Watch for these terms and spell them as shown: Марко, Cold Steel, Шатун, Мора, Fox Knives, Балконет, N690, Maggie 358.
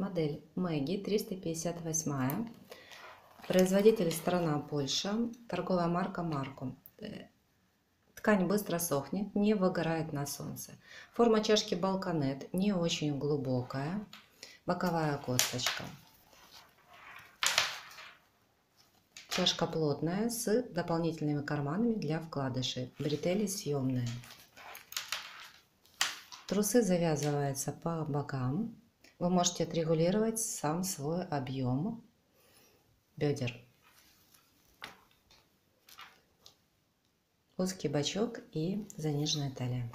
модель Maggie 358, производитель страна Польша, торговая марка Марко. Ткань быстро сохнет, не выгорает на солнце. Форма чашки Балконет не очень глубокая, боковая косточка. Чашка плотная с дополнительными карманами для вкладышей, бретели съемные. Трусы завязываются по бокам. Вы можете отрегулировать сам свой объем бедер. Узкий бочок и заниженная талия.